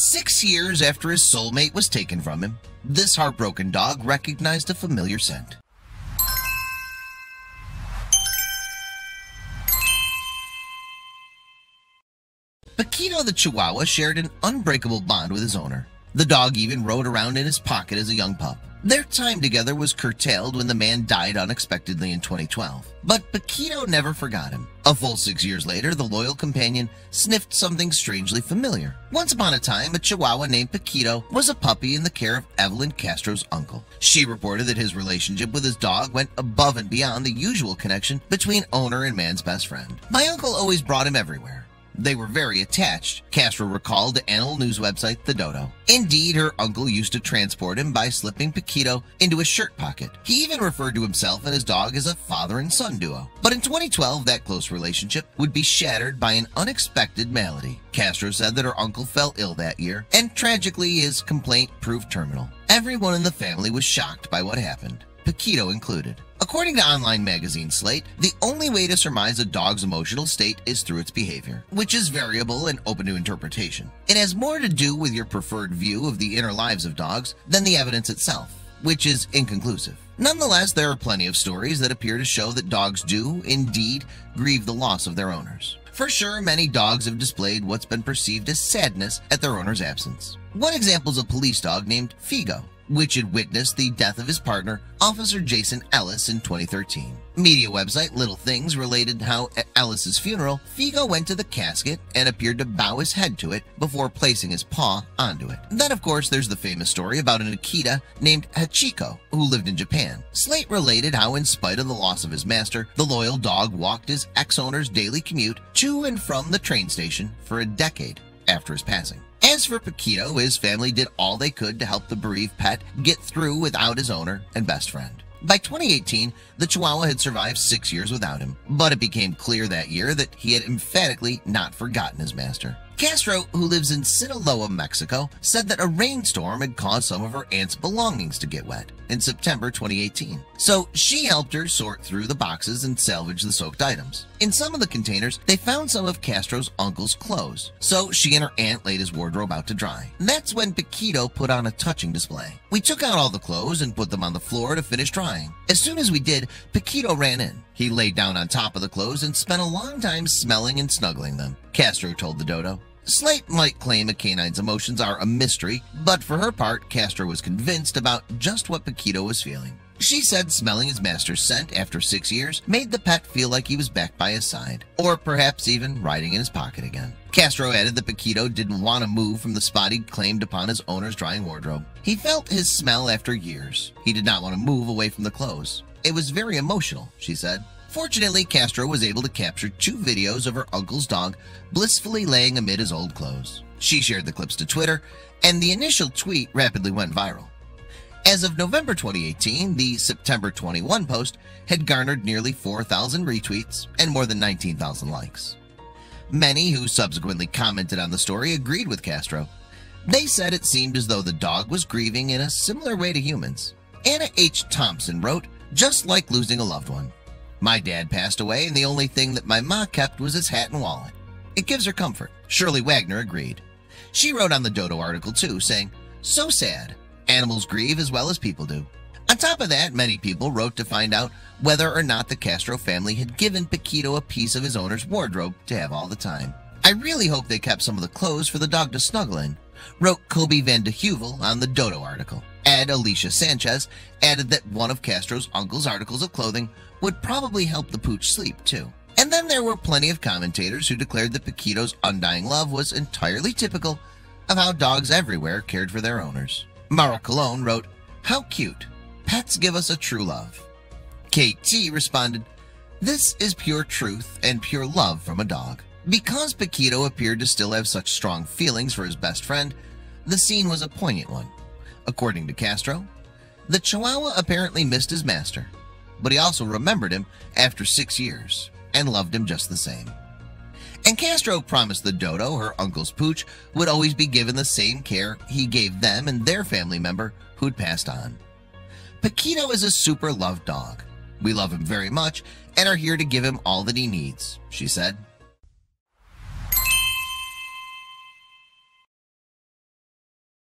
6 years after his soulmate was taken from him, this heartbroken dog recognized a familiar scent. Paquito the Chihuahua shared an unbreakable bond with his owner. The dog even rode around in his pocket as a young pup. Their time together was curtailed when the man died unexpectedly in 2012. But Paquito never forgot him. A full 6 years later, the loyal companion sniffed something strangely familiar. Once upon a time, a Chihuahua named Paquito was a puppy in the care of Evelyn Castro's uncle. She reported that his relationship with his dog went above and beyond the usual connection between owner and man's best friend. "My uncle always brought him everywhere. They were very attached," Castro recalled to animal news website The Dodo. Indeed, her uncle used to transport him by slipping Paquito into a shirt pocket. He even referred to himself and his dog as a father and son duo. But in 2012, that close relationship would be shattered by an unexpected malady. Castro said that her uncle fell ill that year, and tragically, his complaint proved terminal. Everyone in the family was shocked by what happened, Paquito included. According to online magazine Slate, the only way to surmise a dog's emotional state is through its behavior, which is variable and open to interpretation. It has more to do with your preferred view of the inner lives of dogs than the evidence itself, which is inconclusive. Nonetheless, there are plenty of stories that appear to show that dogs do, indeed, grieve the loss of their owners. For sure, many dogs have displayed what's been perceived as sadness at their owner's absence. One example is a police dog named Figo, which had witnessed the death of his partner, Officer Jason Ellis, in 2013. Media website Little Things related how, at Ellis's funeral, Figo went to the casket and appeared to bow his head to it before placing his paw onto it. Then, of course, there's the famous story about an Akita named Hachiko, who lived in Japan. Slate related how, in spite of the loss of his master, the loyal dog walked his ex-owner's daily commute to and from the train station for a decade after his passing. As for Paquito, his family did all they could to help the bereaved pet get through without his owner and best friend. By 2018, the Chihuahua had survived 6 years without him, but it became clear that year that he had emphatically not forgotten his master. Castro, who lives in Sinaloa, Mexico, said that a rainstorm had caused some of her aunt's belongings to get wet in September 2018. So she helped her sort through the boxes and salvage the soaked items. In some of the containers, they found some of Castro's uncle's clothes, so she and her aunt laid his wardrobe out to dry. That's when Paquito put on a touching display. "We took out all the clothes and put them on the floor to finish drying. As soon as we did, Paquito ran in. He laid down on top of the clothes and spent a long time smelling and snuggling them," Castro told The Dodo. Slate might claim a canine's emotions are a mystery, but for her part, Castro was convinced about just what Paquito was feeling. She said smelling his master's scent after 6 years made the pet feel like he was back by his side, or perhaps even riding in his pocket again. Castro added that Paquito didn't want to move from the spot he'd claimed upon his owner's drying wardrobe. "He felt his smell after years. He did not want to move away from the clothes. It was very emotional," she said. Fortunately, Castro was able to capture 2 videos of her uncle's dog blissfully laying amid his old clothes. She shared the clips to Twitter, and the initial tweet rapidly went viral. As of November 2018, the September 21 post had garnered nearly 4,000 retweets and more than 19,000 likes. Many who subsequently commented on the story agreed with Castro. They said it seemed as though the dog was grieving in a similar way to humans. Anna H Thompson wrote, "Just like losing a loved one. My dad passed away, and the only thing that my ma kept was his hat and wallet. It gives her comfort." Shirley Wagner agreed. She wrote on the Dodo article too, saying, "So sad. Animals grieve as well as people do." On top of that, many people wrote to find out whether or not the Castro family had given Paquito a piece of his owner's wardrobe to have all the time. "I really hope they kept some of the clothes for the dog to snuggle in," wrote Kobe Van de Heuvel on the Dodo article. And Alicia Sanchez added that one of Castro's uncle's articles of clothing would probably help the pooch sleep, too. And then there were plenty of commentators who declared that Paquito's undying love was entirely typical of how dogs everywhere cared for their owners. Mara Colon wrote, "How cute. Pets give us a true love." KT responded, "This is pure truth and pure love from a dog." Because Paquito appeared to still have such strong feelings for his best friend, the scene was a poignant one. According to Castro, the Chihuahua apparently missed his master, but he also remembered him after 6 years and loved him just the same. And Castro promised the Dodo her uncle's pooch would always be given the same care he gave them and their family member who'd passed on. "Paquito is a super loved dog. We love him very much and are here to give him all that he needs," she said.